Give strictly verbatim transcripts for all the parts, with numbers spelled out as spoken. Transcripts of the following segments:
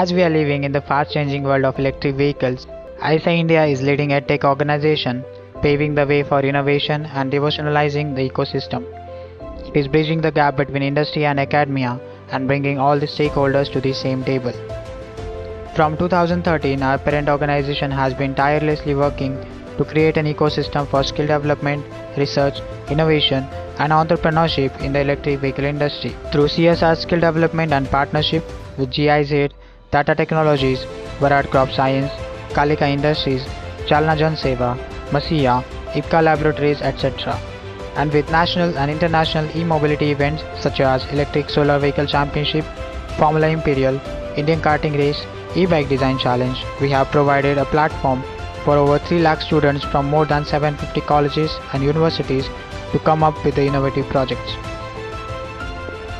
As we are living in the fast-changing world of electric vehicles, ISIEINDIA is leading a tech organization, paving the way for innovation and revolutionizing the ecosystem. It is bridging the gap between industry and academia and bringing all the stakeholders to the same table. From two thousand thirteen, our parent organization has been tirelessly working to create an ecosystem for skill development, research, innovation, and entrepreneurship in the electric vehicle industry. Through C S R skill development and partnership with G I Z, Tata Technologies, Bharat Crop Science, Kalika Industries, Chalnajan Seva, Masiya, Ipka Laboratories, et cetera, and with national and international e-mobility events such as Electric Solar Vehicle Championship, Formula Imperial, Indian Karting Race, E-Bike Design Challenge, we have provided a platform for over three lakh students from more than seven hundred fifty colleges and universities to come up with the innovative projects.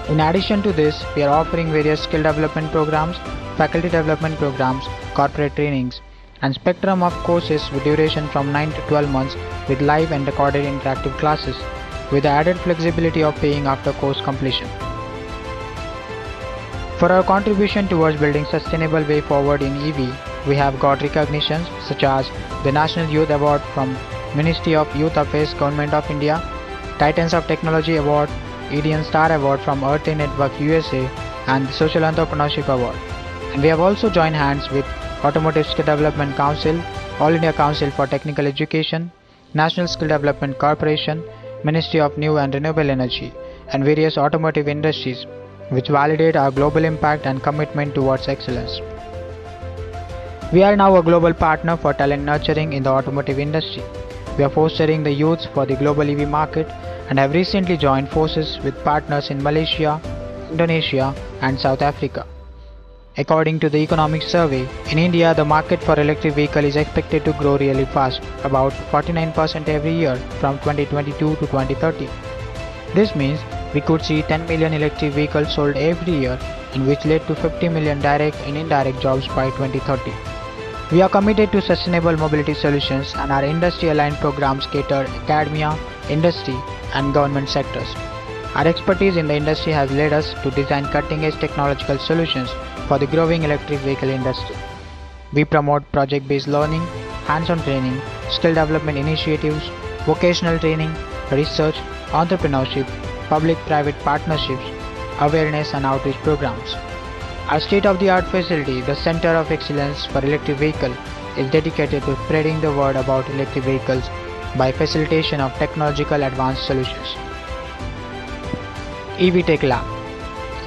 In addition to this, we are offering various skill development programs, faculty development programs, corporate trainings, and spectrum of courses with duration from nine to twelve months with live and recorded interactive classes, with the added flexibility of paying after course completion. For our contribution towards building sustainable way forward in E V, we have got recognitions such as the National Youth Award from Ministry of Youth Affairs, Government of India, Titans of Technology Award, Indian Star Award from Earth Network U S A, and the Social Entrepreneurship Award. And we have also joined hands with Automotive Skill Development Council, All India Council for Technical Education, National Skill Development Corporation, Ministry of New and Renewable Energy, and various automotive industries, which validate our global impact and commitment towards excellence. We are now a global partner for talent nurturing in the automotive industry. We are fostering the youths for the global E V market and have recently joined forces with partners in Malaysia, Indonesia, and South Africa. According to the economic survey, in India, the market for electric vehicle is expected to grow really fast, about forty-nine percent every year from twenty twenty-two to twenty thirty. This means we could see ten million electric vehicles sold every year, and which led to fifty million direct and indirect jobs by twenty thirty. We are committed to sustainable mobility solutions, and our industry-aligned programs cater academia, industry, and government sectors. Our expertise in the industry has led us to design cutting-edge technological solutions for the growing electric vehicle industry. We promote project-based learning, hands-on training, skill development initiatives, vocational training, research, entrepreneurship, public-private partnerships, awareness and outreach programs. Our state-of-the-art facility, the Center of Excellence for Electric Vehicle, is dedicated to spreading the word about electric vehicles by facilitation of technological advanced solutions. E V Tech Lab.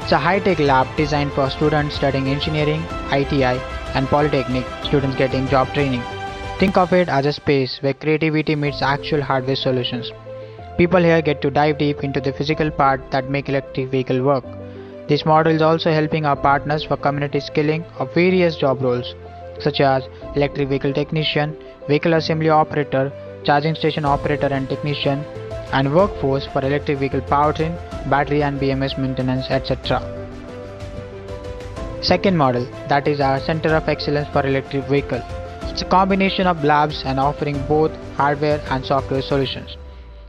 It's a high-tech lab designed for students studying engineering, I T I and polytechnic, students getting job training. Think of it as a space where creativity meets actual hardware solutions. People here get to dive deep into the physical part that make electric vehicle work. This model is also helping our partners for community skilling of various job roles, such as electric vehicle technician, vehicle assembly operator, charging station operator and technician, and workforce for electric vehicle powertrain, battery and B M S maintenance, et cetera. Second model, that is our Center of Excellence for Electric Vehicle. It's a combination of labs and offering both hardware and software solutions,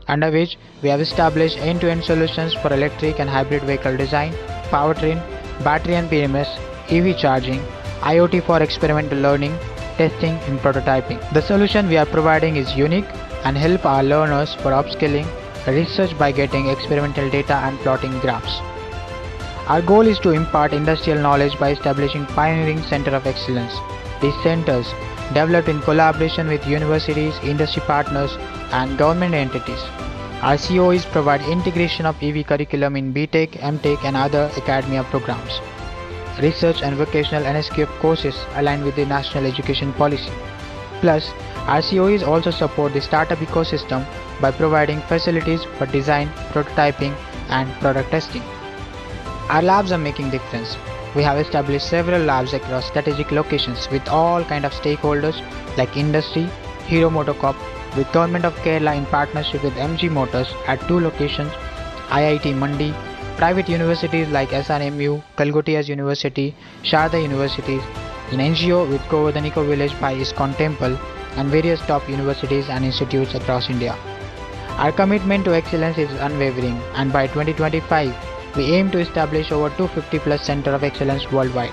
under which we have established end-to-end solutions for electric and hybrid vehicle design, powertrain, battery and B M S, E V charging, I O T for experimental learning, testing and prototyping. The solution we are providing is unique and help our learners for upskilling research by getting experimental data and plotting graphs. Our goal is to impart industrial knowledge by establishing pioneering center of excellence. These centers, developed in collaboration with universities, industry partners and government entities. Our C O Es provide integration of E V curriculum in B Tech, M Tech and other academia programs. Research and vocational N S Q F courses aligned with the national education policy. Plus, our C O Es also support the startup ecosystem by providing facilities for design, prototyping and product testing. Our labs are making difference. We have established several labs across strategic locations with all kind of stakeholders like industry, Hero Motor Corp, with Government of Kerala in partnership with M G Motors at two locations, I I T Mandi, private universities like S R M U, Kalgotias University, Sharda Universities, an N G O with Kovodaniko Village by ISKCON Temple, and various top universities and institutes across India. Our commitment to excellence is unwavering, and by twenty twenty-five, we aim to establish over two hundred fifty plus centers of excellence worldwide.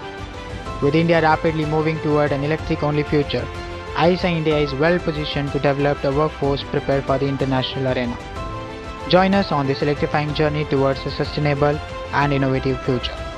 With India rapidly moving toward an electric-only future, ISIEINDIA is well positioned to develop the workforce prepared for the international arena. Join us on this electrifying journey towards a sustainable and innovative future.